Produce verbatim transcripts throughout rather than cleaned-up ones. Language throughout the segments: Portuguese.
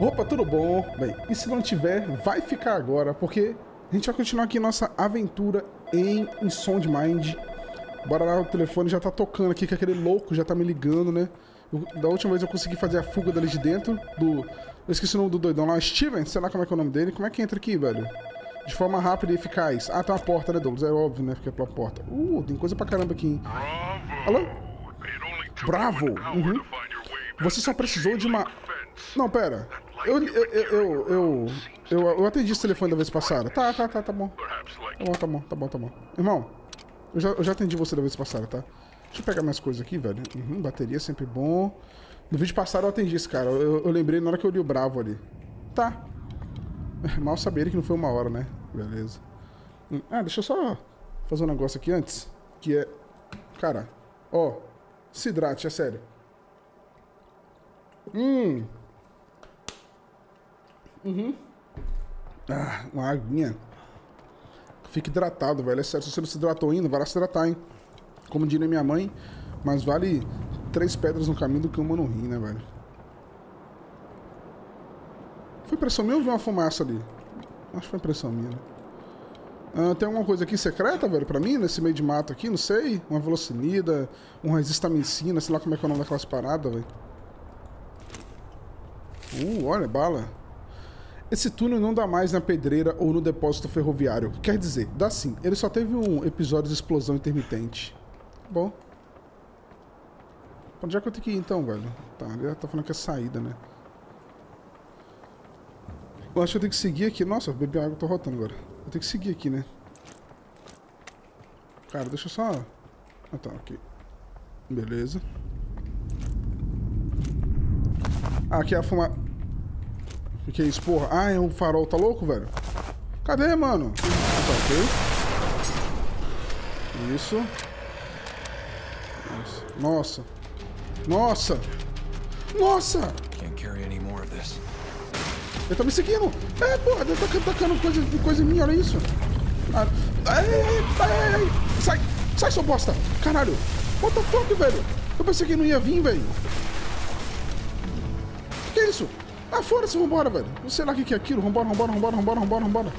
Opa, tudo bom? Bem, e se não tiver, vai ficar agora, porque a gente vai continuar aqui nossa aventura em In Sound Mind. Bora lá, o telefone já tá tocando aqui, que aquele louco já tá me ligando, né? Eu, da última vez eu consegui fazer a fuga dali de dentro, do... Eu esqueci o nome do doidão lá, Steven, sei lá como é que é o nome dele. Como é que entra aqui, velho? De forma rápida e eficaz. Ah, tem uma porta, né, Douglas? É óbvio, né? Fica pela porta. Uh, tem coisa pra caramba aqui, hein? Alô? Bravo! Uhum. Você só precisou de uma... Não, pera. Eu eu, eu, eu, eu, eu atendi esse telefone da vez passada. Tá, tá, tá, tá bom. Tá bom, tá bom, tá bom, tá bom. Irmão, eu já, eu já atendi você da vez passada, tá? Deixa eu pegar minhas coisas aqui, velho. Uhum, bateria sempre bom. No vídeo passado eu atendi esse cara. Eu, eu lembrei na hora que eu li o Bravo ali. Tá. Mal sabia ele que não foi uma hora, né? Beleza. Ah, deixa eu só fazer um negócio aqui antes. Que é... Cara, ó. Se hidrate, é sério. Hum... Uhum. Ah, uma aguinha. Fica hidratado, velho. É sério, se você não se hidratou ainda, vai lá se hidratar, hein? Como diria minha mãe, mas vale três pedras no caminho do que uma no rim, né, velho? Foi impressão minha ou viu uma fumaça ali? Acho que foi impressão minha, né? Ah, tem alguma coisa aqui secreta, velho, pra mim? Nesse meio de mato aqui, não sei. Uma velocinida, um resistamicina, sei lá como é que é o nome daquelas paradas, velho. Uh, olha, bala. Esse túnel não dá mais na pedreira ou no depósito ferroviário. Quer dizer, dá sim. Ele só teve um episódio de explosão intermitente. Bom. Onde é que eu tenho que ir então, velho? Tá, ele tá falando que é saída, né? Eu acho que eu tenho que seguir aqui. Nossa, eu bebi água, tô rotando agora. Eu tenho que seguir aqui, né? Cara, deixa eu só... Ah, tá, ok. Beleza. Ah, aqui é a fumaça... O que é isso, porra? Ah, o farol tá louco, velho? Cadê, mano? Tá ok. Isso. Nossa. Nossa. Nossa. Nossa! Ele tá me seguindo. É, porra. Ele tá tacando coisa, coisa em mim. Olha isso. Ah, ei, ei, ei. Sai. Sai, sua bosta. Caralho. What the fuck, velho? Eu pensei que não ia vir, velho. O que é isso? Ah, foda-se, vambora, velho. Não sei lá o que, que é aquilo. Vambora, vambora, vambora, vambora, vambora, vambora.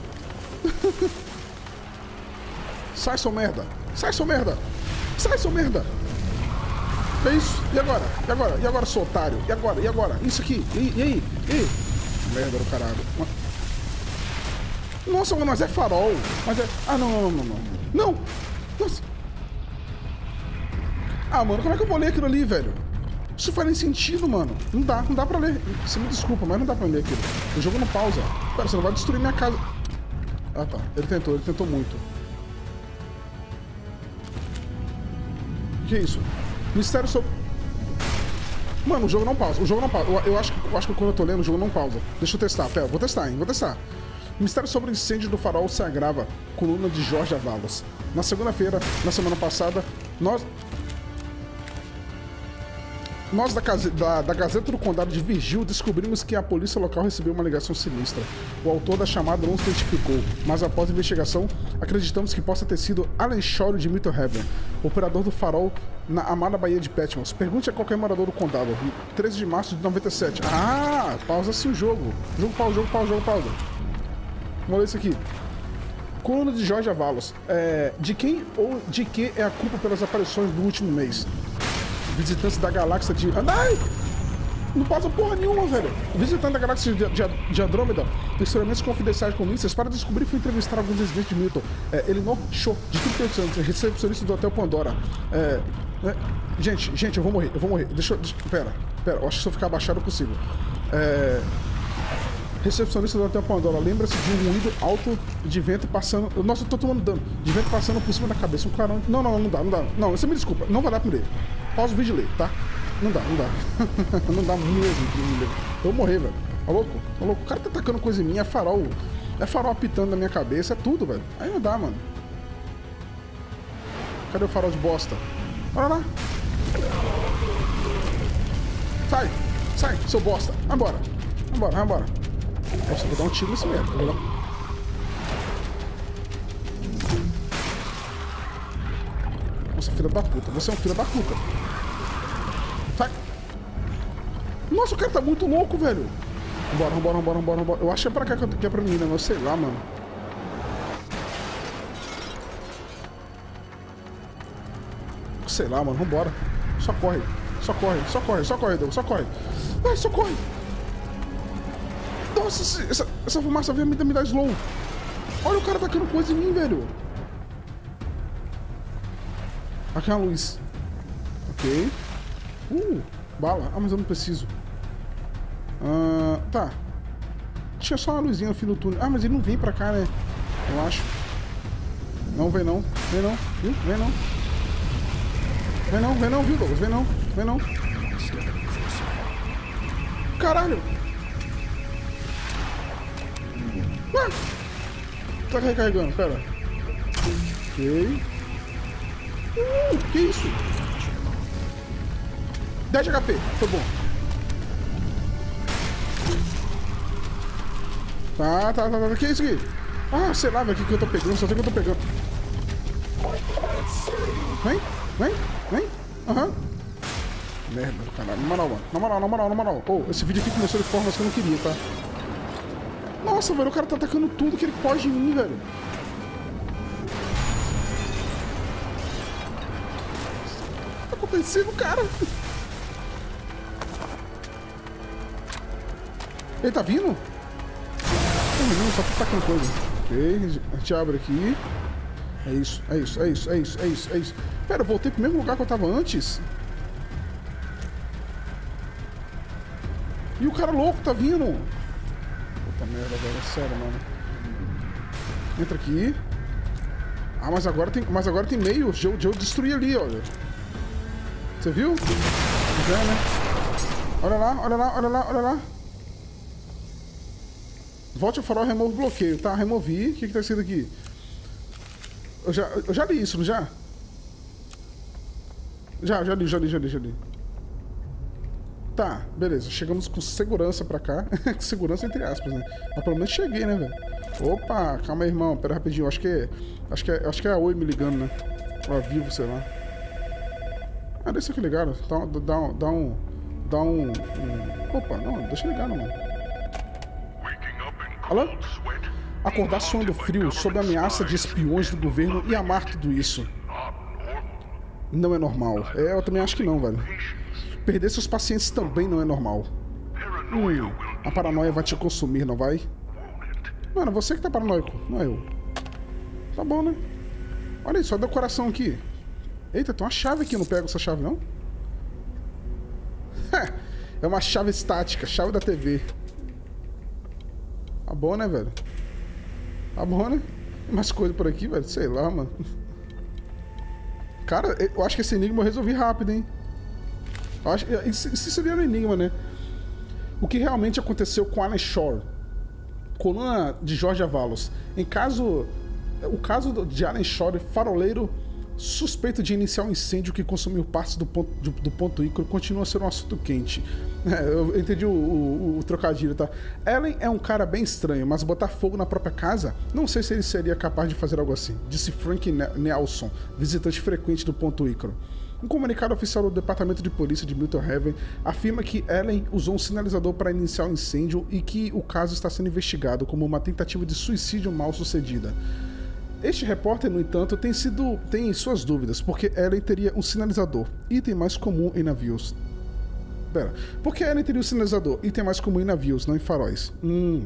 Sai, seu merda. Sai, seu merda. Sai, seu merda. É isso. E agora? E agora? E agora, seu otário? E agora? E agora? Isso aqui. E, e aí? E merda do caralho. Nossa, mano, mas é farol. Mas é... Ah, não, não, não, não. Não. Nossa. Ah, mano, como é que eu vou ler aquilo ali, velho? Isso faz nem sentido, mano. Não dá, não dá pra ler. Você me desculpa, mas não dá pra ler aquilo. O jogo não pausa. Pera, você não vai destruir minha casa. Ah, tá. Ele tentou, ele tentou muito. O que é isso? Mistério sobre... Mano, o jogo não pausa. O jogo não pausa. Eu, eu, acho, eu acho que quando eu tô lendo, o jogo não pausa. Deixa eu testar. Pera, vou testar, hein. Vou testar. Mistério sobre o incêndio do farol se agrava. Coluna de Jorge Avalos. Na segunda-feira, na semana passada, nós... Nós, da, da, da Gazeta do Condado de Vigil, descobrimos que a polícia local recebeu uma ligação sinistra. O autor da chamada não se identificou, mas após a investigação, acreditamos que possa ter sido Alan Shore de Milton Haven, operador do farol na amada Baía de Patmos. Pergunte a qualquer morador do condado. treze de março de noventa e sete. Ah, pausa-se o jogo. Jogo, pausa, jogo, pausa, jogo, pausa. Vamos ler isso aqui. Coluna de Jorge Avalos. É, de quem ou de que é a culpa pelas aparições do último mês? Visitantes da galáxia de... Ai! Não passa porra nenhuma, velho. Visitante da galáxia de, de, de Andrômeda, extremamente confidenciais com mísseis, para descobrir foi entrevistar alguns residentes de Milton. É, Ellen Shore, de trinta e oito anos, recepcionista do Hotel Pandora. É, é, gente, gente, eu vou morrer, eu vou morrer. Deixa eu... Deixa, pera, pera, eu acho que se eu ficar abaixado eu consigo. É, recepcionista do Hotel Pandora, lembra-se de um ruído alto de vento passando... Nossa, eu tô tomando dano. De vento passando por cima da cabeça. Um carão... Não, não, não dá, não dá. Não, você me desculpa, não vai dar pra ler. Pausa o vídeo e lê, tá? Não dá, não dá. Não dá mesmo. Eu vou morrer, velho. Tá louco? Tá louco? O cara tá atacando coisa em mim, é farol. É farol apitando na minha cabeça, é tudo, velho. Aí não dá, mano. Cadê o farol de bosta? Olha lá. Sai, sai, seu bosta. Vai embora. Vai embora, vai embora. Nossa, eu vou dar um tiro nesse merda. Vou dar... Nossa, filha da puta. Você é um filho da puta. Sai. Nossa, o cara tá muito louco, velho. Bora, bora, bora, bora, bora. Eu acho que é pra cá que é pra mim, né? Eu sei lá, mano. Sei lá, mano. Vambora. Só corre. Só corre. Só corre. Só corre, Deus. Só corre. Vai, só corre. Nossa, essa, essa fumaça vem me dar slow. Olha o cara tacando coisa em mim, velho. Aqui é uma luz. Ok. Uh, bala. Ah, mas eu não preciso. Ah, tá. Tinha só uma luzinha no fim do túnel. Ah, mas ele não vem pra cá, né? Eu acho. Não, vem não. Vem não. Viu? Vem não. Vem não, vem não, viu, Douglas? Vem não. Vem não. Caralho. Ah! Tá recarregando, pera. Ok. Uh, que isso? dez de H P, foi bom. Tá, tá, tá, tá. Que é isso aqui? Ah, sei lá, velho, o que, que eu tô pegando? Só sei que eu tô pegando. Vem, vem, vem. Aham. Uhum. Merda do caralho. Na moral, mano. Na moral, na moral, na moral. Pô, oh, esse vídeo aqui começou de formas que eu não queria, tá? Nossa, velho, o cara tá atacando tudo que ele pode em mim, velho. Acontecendo, cara. Ele tá vindo? O menino só tá tacando coisa. Ok, a gente abre aqui. É isso, é isso, é isso, é isso, é isso, é isso. Pera, eu voltei pro mesmo lugar que eu tava antes. E o cara louco tá vindo. Puta merda, velho, é sério, mano. Entra aqui. Ah, mas agora tem, mas agora tem meio de eu, de eu destruir ali, olha. Você viu? Já, né? Olha lá, olha lá, olha lá, olha lá. Volte ao farol, remove o bloqueio. Tá, removi. O que que tá escrito aqui? Eu já, eu já li isso, não já? Já, já li, já li, já li, já li. Tá, beleza. Chegamos com segurança pra cá. Com segurança entre aspas, né? Mas pelo menos cheguei, né, velho? Opa, calma aí, irmão. Pera rapidinho. Acho que é, acho que é, acho que é a Oi me ligando, né? Ou a Vivo, sei lá. Ah, deixa aqui ligado. Dá, dá, dá um... Dá um, um... Opa, não. Deixa ligado, mano. Alô? Acordar sonhando frio sob a ameaça de espiões do governo e amar tudo isso. Não é normal. É, eu também acho que não, velho. Perder seus pacientes também não é normal. Hum, a paranoia vai te consumir, não vai? Mano, você que tá paranoico, não é eu. Tá bom, né? Olha aí, só decoração aqui. Eita, tem uma chave aqui, eu não pego essa chave, não? É uma chave estática, chave da T V. Tá bom, né, velho? Tá bom, né? Tem mais coisa por aqui, velho? Sei lá, mano. Cara, eu acho que esse enigma eu resolvi rápido, hein? Eu acho... Isso seria um enigma, né? O que realmente aconteceu com Alan Shore? Coluna de Jorge Avalos. Em caso... O caso de Alan Shore, faroleiro... suspeito de iniciar um incêndio que consumiu partes do ponto, do, do ponto Ícaro, continua a ser um assunto quente. É, eu entendi o, o, o trocadilho, tá? Ellen é um cara bem estranho, mas botar fogo na própria casa? Não sei se ele seria capaz de fazer algo assim, disse Frank N- Nelson, visitante frequente do ponto Ícaro. Um comunicado oficial do Departamento de Polícia de Milton Haven afirma que Ellen usou um sinalizador para iniciar o incêndio e que o caso está sendo investigado como uma tentativa de suicídio mal sucedida. Este repórter, no entanto, tem sido tem suas dúvidas, porque Ellen teria um sinalizador, item mais comum em navios. Pera, porque Ellen teria um sinalizador, item mais comum em navios, não em faróis. Hum,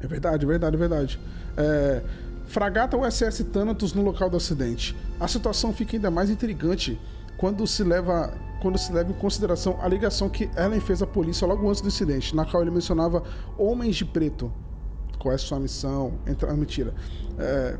é verdade, é verdade, é verdade. É, fragata U S S Thânatus no local do acidente. A situação fica ainda mais intrigante quando se leva quando se leva em consideração a ligação que Ellen fez à polícia logo antes do incidente, na qual ele mencionava homens de preto. Qual é sua missão? Entra... Ah, mentira. É...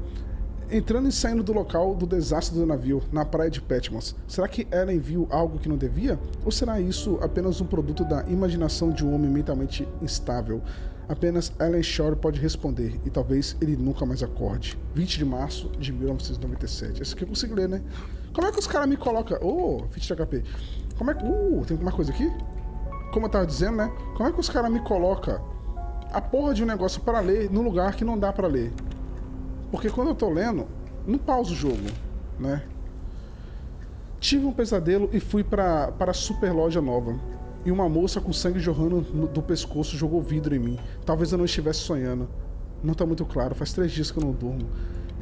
Entrando e saindo do local do desastre do navio, na Baía de Patmos. Será que Ellen viu algo que não devia? Ou será isso apenas um produto da imaginação de um homem mentalmente instável? Apenas Alan Shore pode responder, e talvez ele nunca mais acorde. vinte de março de mil novecentos e noventa e sete. Esse aqui eu consigo ler, né? Como é que os caras me colocam... Oh, vinte de H P. Como é que... Uh, tem alguma coisa aqui? Como eu tava dizendo, né? Como é que os caras me colocam... a porra de um negócio pra ler num lugar que não dá pra ler. Porque quando eu tô lendo, não pausa o jogo, né? Tive um pesadelo e fui pra, pra super loja nova. e uma moça com sangue jorrando do pescoço jogou vidro em mim. Talvez eu não estivesse sonhando. Não tá muito claro, faz três dias que eu não durmo.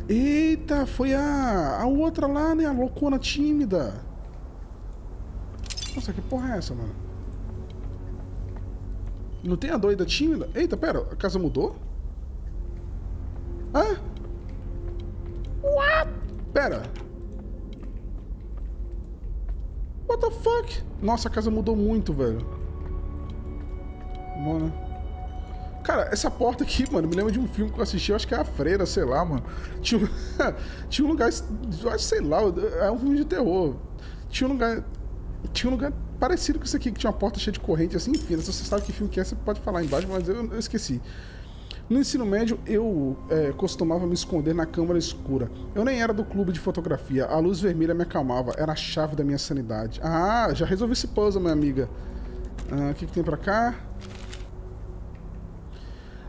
Eita, foi a, a outra lá, né? A loucona tímida. Nossa, que porra é essa, mano? Não tem a doida tímida? Eita, pera, a casa mudou? Hã? What? Pera. What the fuck? Nossa, a casa mudou muito, velho. Bom, né? Cara, essa porta aqui, mano, me lembra de um filme que eu assisti, eu acho que é A Freira, sei lá, mano. Tinha um, tinha um lugar, sei lá, é um filme de terror. Tinha um lugar, tinha um lugar parecido com isso aqui, que tinha uma porta cheia de corrente, assim, enfim. Se você sabe que filme que é, você pode falar aí embaixo, mas eu, eu esqueci. No ensino médio, eu é, costumava me esconder na câmara escura. Eu nem era do clube de fotografia. A luz vermelha me acalmava. Era a chave da minha sanidade. Ah, já resolvi esse puzzle, minha amiga. Ah, o que, que tem pra cá?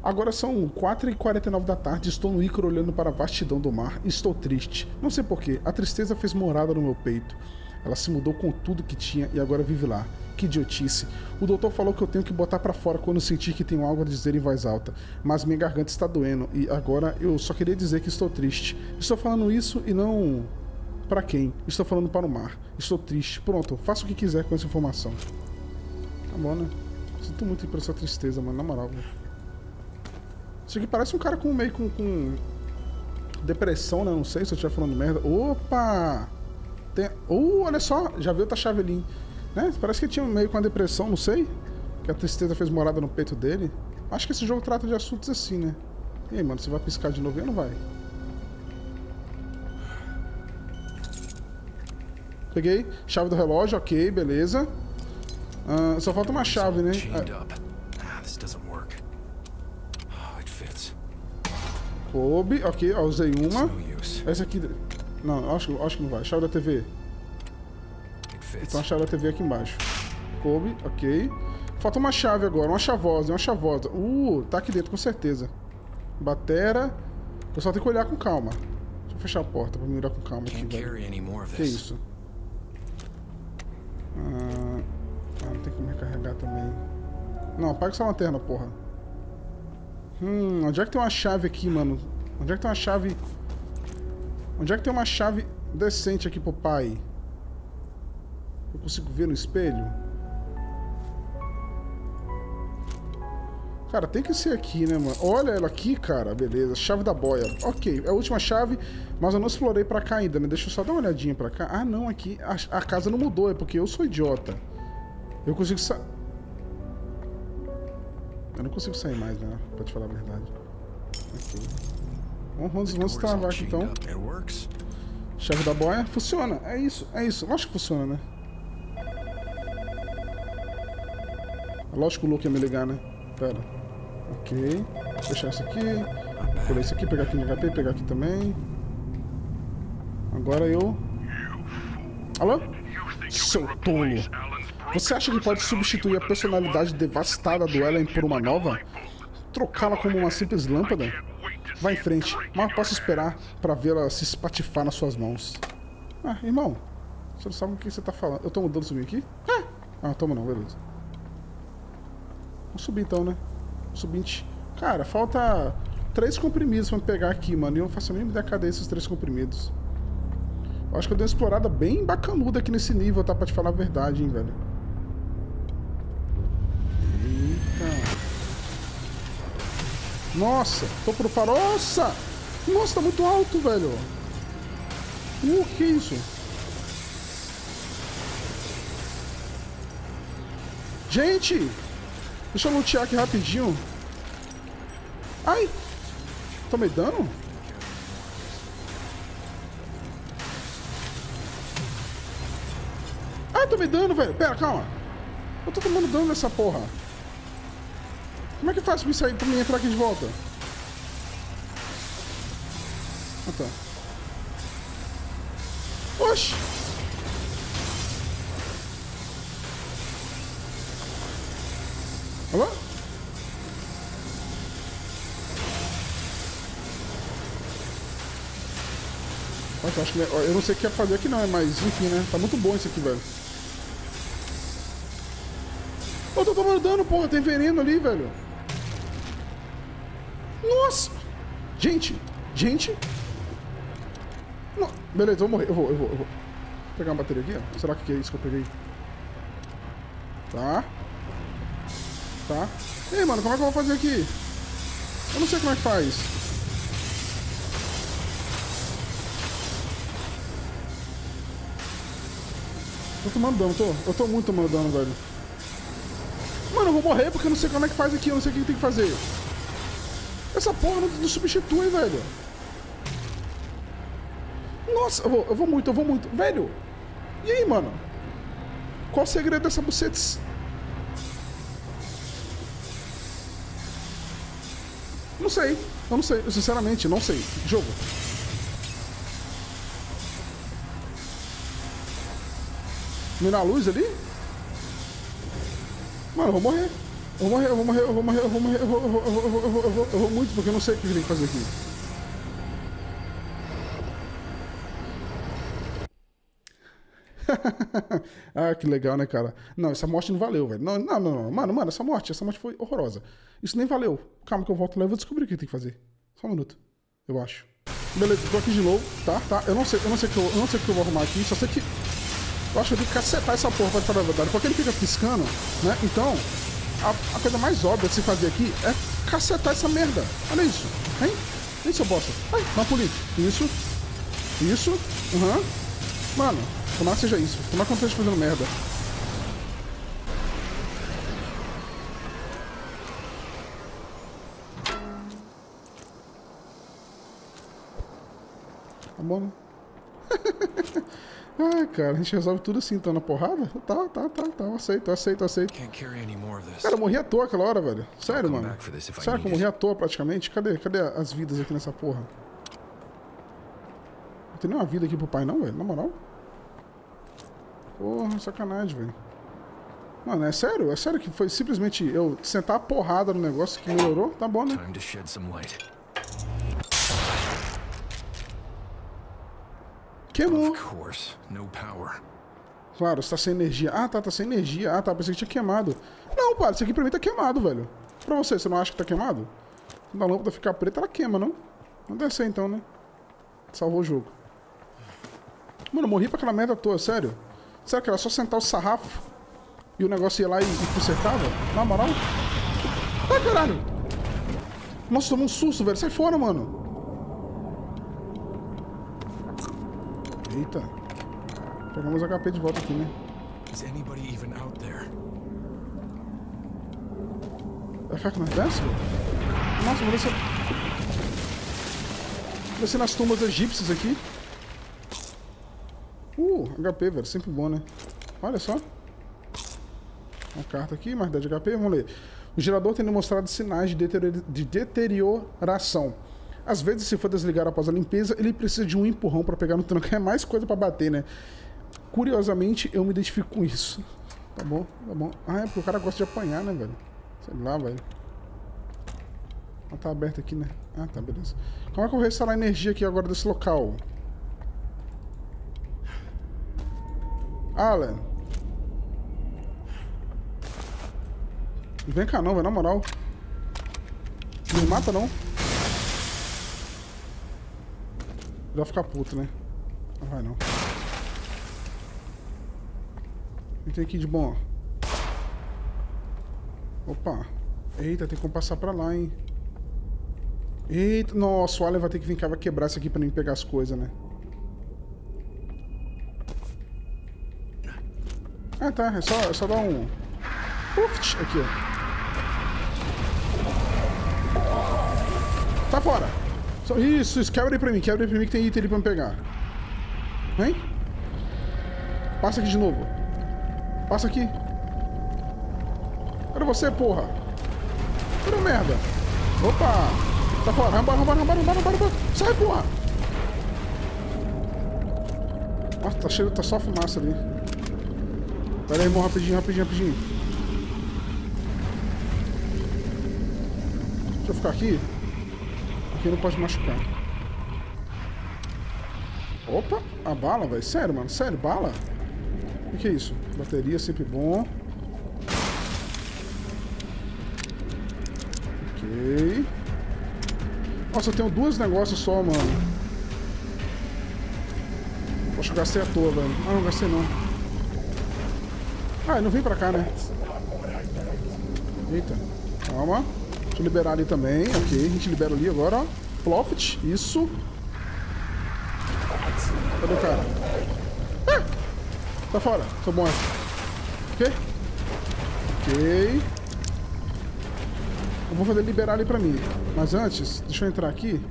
Agora são quatro e quarenta e nove da tarde. Estou no Ícaro olhando para a vastidão do mar. Estou triste. Não sei porquê. A tristeza fez morada no meu peito. Ela se mudou com tudo que tinha e agora vive lá. Que idiotice. O doutor falou que eu tenho que botar pra fora quando sentir que tenho algo a dizer em voz alta. Mas minha garganta está doendo e agora eu só queria dizer que estou triste. Estou falando isso e não... pra quem? Estou falando para o mar. Estou triste. Pronto, faça o que quiser com essa informação. Tá bom, né? Sinto muito por essa tristeza, mano. Na moral, velho. Isso aqui parece um cara com meio com... com... depressão, né? Não sei se eu estiver falando merda. Opa! Tem... Uh, olha só! Já viu outra chave ali, né? Parece que tinha meio com a depressão, não sei. Que a tristeza fez morada no peito dele. Acho que esse jogo trata de assuntos assim, né? E aí, mano, você vai piscar de novo ou não vai? Peguei. Chave do relógio, ok, beleza. Uh, só falta uma chave, né? Coube, ok, ó, usei uma. Essa aqui... Não, acho, acho que não vai. Chave da T V. Então a chave da T V aqui embaixo. Coube, ok. Falta uma chave agora, uma chavosa, uma chavosa. Uh, tá aqui dentro com certeza. Batera. Eu só tenho que olhar com calma. Deixa eu fechar a porta pra me olhar com calma aqui, velho. Que isso? Ah, não tem como recarregar também. Não, apaga essa lanterna, porra. Hum, onde é que tem uma chave aqui, mano? Onde é que tem uma chave... Onde é que tem uma chave decente aqui pro pai? Eu consigo ver no espelho? Cara, tem que ser aqui, né, mano? Olha ela aqui, cara. Beleza. Chave da boia. Ok. É a última chave, mas eu não explorei pra cá ainda, né? Deixa eu só dar uma olhadinha pra cá. Ah, não. Aqui. A, a casa não mudou. É porque eu sou idiota. Eu consigo sair... Eu não consigo sair mais, né? Pra te falar a verdade. Ok. Vamos, vamos travar aqui, então. Chave da boia. Funciona. É isso. É isso. Lógico que funciona, né? Lógico que o Luke ia me ligar, né? Pera. Ok. Fechar isso aqui. Pegar isso aqui, pegar aqui no H P, pegar aqui também. Agora eu... Alô? Seu tolo. Você acha que pode substituir a personalidade devastada do Ellen por uma nova? Trocá-la como uma simples lâmpada? Vai em frente. Mal posso esperar pra vê-la se espatifar nas suas mãos. Ah, irmão. Você não sabe o que você tá falando. Eu tô mudando subir aqui? Ah, ah toma não, beleza. Vamos subir então, né? Subinte. Cara, falta três comprimidos pra me pegar aqui, mano. E eu não faço a mínima ideia cadê esses três comprimidos. Eu acho que eu dei uma explorada bem bacanuda aqui nesse nível, tá? Pra te falar a verdade, hein, velho. Eita. Nossa, tô pro farol. Nossa! Nossa, tá muito alto, velho. Uh, que isso? Gente! Deixa eu lutear aqui rapidinho. Ai! Tomei dano? Ai, tomei dano, velho. Pera, calma. Eu tô tomando dano nessa porra. Como é que eu faço pra isso aí, pra mim entrar aqui de volta? Ah, tá. Oxi! Alô? Nossa, eu, acho que... eu não sei o que ia fazer aqui não, mas enfim, né? Tá muito bom isso aqui, velho. Eu tô tomando dano, porra. Tem veneno ali, velho. Nossa. Gente. Gente. Não. Beleza, eu vou morrer. Eu vou, eu vou, eu vou. Vou pegar uma bateria aqui, ó. Será que é isso que eu peguei? Tá. Tá. Ei, mano, como é que eu vou fazer aqui? Eu não sei como é que faz. Tô tomando dano, tô. Eu tô muito tomando dano, velho. Mano, eu vou morrer porque eu não sei como é que faz aqui. Eu não sei o que tem que fazer. Essa porra não, não substitui, velho. Nossa, eu vou, eu vou muito, eu vou muito. Velho, e aí, mano? Qual o segredo dessa buceta? Não sei, eu não sei, eu sinceramente não sei. Jogo. Mirar a luz ali? Mano, eu vou morrer. Eu vou morrer, eu vou morrer, eu vou morrer, eu vou morrer, eu vou, eu vou, eu vou, eu vou, eu vou, eu vou muito, porque eu não sei o que tem que fazer aqui. Ah, que legal, né, cara? Não, essa morte não valeu, velho. Não, não, não, não. Mano, mano, essa morte, essa morte foi horrorosa. Isso nem valeu. Calma que eu volto lá e vou descobrir o que tem que fazer. Só um minuto, eu acho. Beleza, tô aqui de novo, tá, tá. Eu não sei, eu não sei o que eu, eu não sei o que eu vou arrumar aqui, só sei que... Eu acho que eu tenho que cacetar essa porra, pra falar a verdade. Porque ele fica piscando, né? Então, a, a coisa mais óbvia de se fazer aqui é cacetar essa merda. Olha isso, hein? Olha isso, eu bosta. Ai, dá um pulinho. Isso. Isso. Aham. Uhum. Mano... Tomara que seja isso. Tomara que eu não esteja fazendo merda. Tá bom, né? Ai, cara, a gente resolve tudo assim, tá na porrada? Tá, tá, tá, tá. Eu aceito, eu aceito, eu aceito. Cara, eu morri à toa aquela hora, velho. Sério, mano. Sério que eu morri à toa praticamente? Cadê, cadê as vidas aqui nessa porra? Não tem nenhuma vida aqui pro pai, não, velho. Na moral. Porra, sacanagem, velho. Mano, é sério? É sério que foi simplesmente eu sentar a porrada no negócio que melhorou? Tá bom, né? Queimou. Claro, você tá sem energia. Ah, tá, tá sem energia. Ah, tá, pensei que tinha queimado. Não, pá, isso aqui pra mim tá queimado, velho. Pra você, você não acha que tá queimado? Quando a lâmpada ficar preta, ela queima, não? Não deve ser então, né? Salvou o jogo. Mano, eu morri pra aquela merda à toa, sério. Será que era só sentar o sarrafo e o negócio ia lá e, e consertava? Na moral? Ai, caralho! Nossa, tomou um susto, velho. Sai fora, mano. Eita. Pegamos o H P de volta aqui, né? Vai ficar que nós desce, velho? Nossa, vou descer... Vou descer nas tumbas egípcias aqui. Uh, H P, velho. Sempre bom, né? Olha só. Uma carta aqui, mais dez de H P. Vamos ler. O gerador tem demonstrado sinais de deterioração. Às vezes, se for desligar após a limpeza, ele precisa de um empurrão para pegar no tranco. É mais coisa para bater, né? Curiosamente, eu me identifico com isso. Tá bom, tá bom. Ah, é porque o cara gosta de apanhar, né, velho? Sei lá, velho. Ela tá aberta aqui, né? Ah, tá, beleza. Como é que eu vou restaurar a energia aqui agora desse local? Alan. Vem cá não, velho, na moral. Não me mata não. Já fica puto, né? Não vai não. O que tem aqui de bom? Opa. Eita, tem como passar pra lá, hein? Eita, nossa, o Alan vai ter que vir cá, vai quebrar isso aqui pra mim pegar as coisas, né? Ah, tá. É só, é só dar um... Uft! Aqui, ó. Tá fora! Só... Isso, isso. Quebra aí pra mim. Quebra aí pra mim que tem item ali pra me pegar. Vem. Passa aqui de novo. Passa aqui. Cadê você, porra? Cadê merda? Opa! Tá fora. Vai embora, vai embora, vai embora. Sai, porra! Nossa, tá cheio... Tá só fumaça ali. Pera aí, irmão, rapidinho, rapidinho, rapidinho. Deixa eu ficar aqui. Aqui não pode machucar. Opa, a bala, velho. Sério, mano, sério, bala? O que, que é isso? Bateria, sempre bom. Ok. Nossa, eu tenho dois negócios só, mano. Poxa, eu gastei à toa, velho. Ah, não gastei não. Ah, ele não vem pra cá, né? Eita. Calma. Deixa eu liberar ali também. Ok, a gente libera ali agora. Profit, isso. Cadê o cara? Ah! Tá fora, tô bom. Ok? Ok. Eu vou fazer liberar ali pra mim. Mas antes, deixa eu entrar aqui.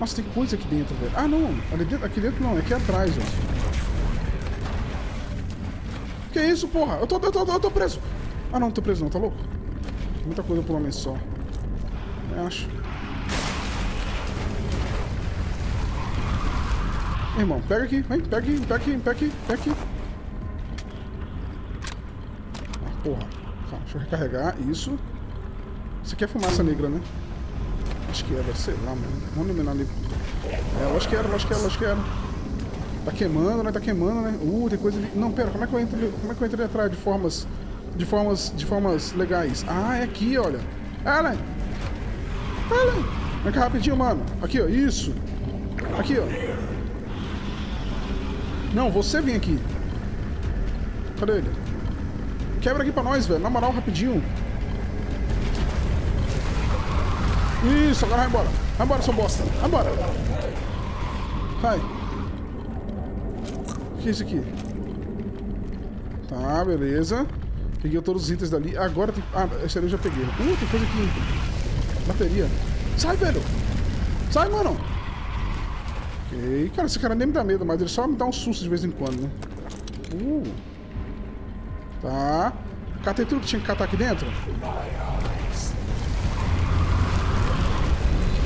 Nossa, tem coisa aqui dentro, velho. Ah, não. Ali dentro, aqui dentro não. É aqui atrás, ó. Que isso, porra? Eu tô, eu, tô, eu tô preso. Ah, não. Não tô preso não. Tá louco? Tem muita coisa por uma vez só. Eu acho. Irmão, pega aqui. Vem, pega aqui, pega aqui, pega aqui, pega aqui. Ah, porra. Calma, deixa eu recarregar. Isso. Isso aqui é fumaça negra, né? Acho que era, sei lá, mano. Vamos eliminar ali. É, eu acho que era, eu acho que era, eu acho que era. Tá queimando, né? Tá queimando, né? Uh, tem coisa ali. Não, pera, como é que eu entro, como é que eu entro ali atrás de formas. De formas. De formas legais? Ah, é aqui, olha. Ellen! Ellen! Vem cá rapidinho, mano. Aqui, ó. Isso! Aqui, ó. Não, você vem aqui. Cadê ele? Quebra aqui pra nós, velho. Na moral, rapidinho. Isso, agora vai embora. Vai embora, sua bosta. Vai embora. Vai. O que é isso aqui? Tá, beleza. Peguei todos os itens dali. Agora tem... Ah, esse ali eu já peguei. Uh, tem coisa aqui. Bateria. Sai, velho. Sai, mano. Ok. Cara, esse cara nem me dá medo, mas ele só me dá um susto de vez em quando, né? Uh. Tá. Catei tudo que tinha que catar aqui dentro.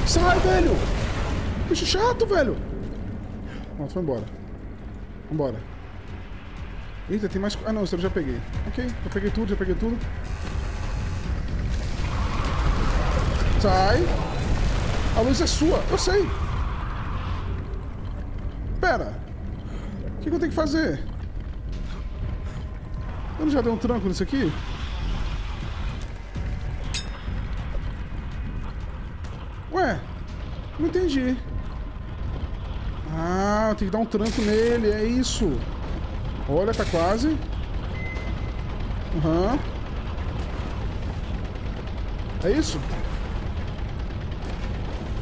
Sai, velho! Bicho chato, velho! Pronto, foi embora. Vambora. Eita, tem mais... Ah, não, isso eu já peguei. Ok, já peguei tudo, já peguei tudo. Sai. A luz é sua, eu sei. Pera. O que, que eu tenho que fazer? Eu já dei um tranco nisso aqui? Ué, não entendi. Ah, eu tenho que dar um tranco nele, é isso. Olha, tá quase. Aham. Uhum. É isso?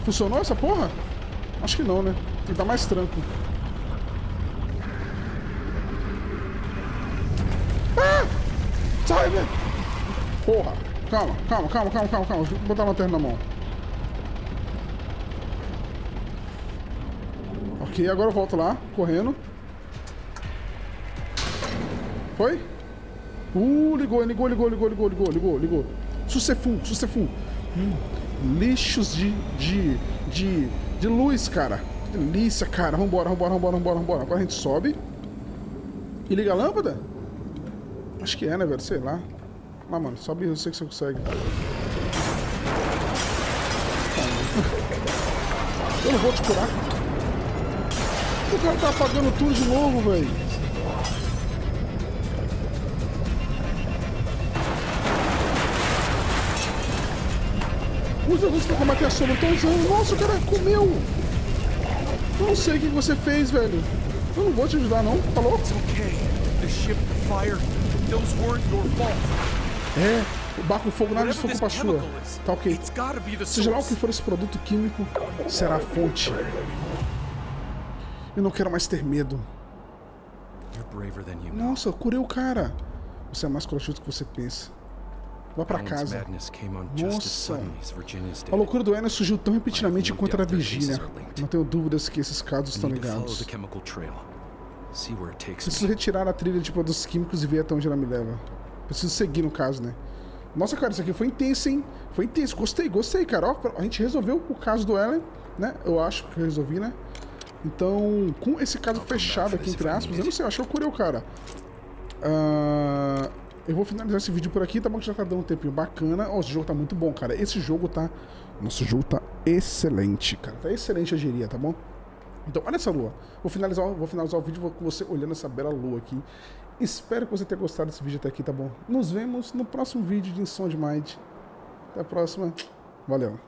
Funcionou essa porra? Acho que não, né? Tem que dar mais tranco. Ah! Sai, velho! Porra! Calma, calma, calma, calma, calma, calma. Vou botar a lanterna na mão. Ok, agora eu volto lá, correndo. Foi? Uh, ligou, ligou, ligou, ligou, ligou, ligou, ligou, ligou. Sucefu, sucefu. Hum, lixos de, de, de, de luz, cara. Delícia, cara. Vambora, vambora, vambora, vambora, vambora. Agora a gente sobe. E liga a lâmpada? Acho que é, né, velho? Sei lá. Ah, mano, sobe, eu sei que você consegue. Eu não vou te curar. O cara tá apagando tudo de novo, velho. Usa a luz pra combater a sombra. Tô usando. Nossa, o cara comeu. Eu não sei o que você fez, velho. Eu não vou te ajudar, não. Tá louco? É, o barco fogo nada de fogo pra sua. Tá ok. Seja lá o que for esse produto químico, será a fonte. Eu não quero mais ter medo. Nossa, eu curei o cara. Você é mais corajoso do que você pensa. Vá pra casa. Nossa. A loucura do Ellen surgiu tão repentinamente quanto era a Virgínia. Não tenho dúvidas que esses casos estão ligados. Preciso retirar a trilha de produtos químicos e ver até onde ela me leva. Preciso seguir no caso, né? Nossa, cara, isso aqui foi intenso, hein? Foi intenso. Gostei, gostei, cara. Ó, a gente resolveu o caso do Ellen, né? Eu acho que eu resolvi, né? Então, com esse caso fechado aqui, entre aspas, eu não sei, eu acho que eu curei o cara. Uh, eu vou finalizar esse vídeo por aqui, tá bom que já tá dando um tempinho bacana. Ó, oh, esse jogo tá muito bom, cara. Esse jogo tá... Nosso jogo tá excelente, cara. Tá excelente, eu diria, tá bom? Então, olha essa lua. Vou finalizar, vou finalizar o vídeo com você olhando essa bela lua aqui. Espero que você tenha gostado desse vídeo até aqui, tá bom? Nos vemos no próximo vídeo de In Sound Mind. Até a próxima. Valeu.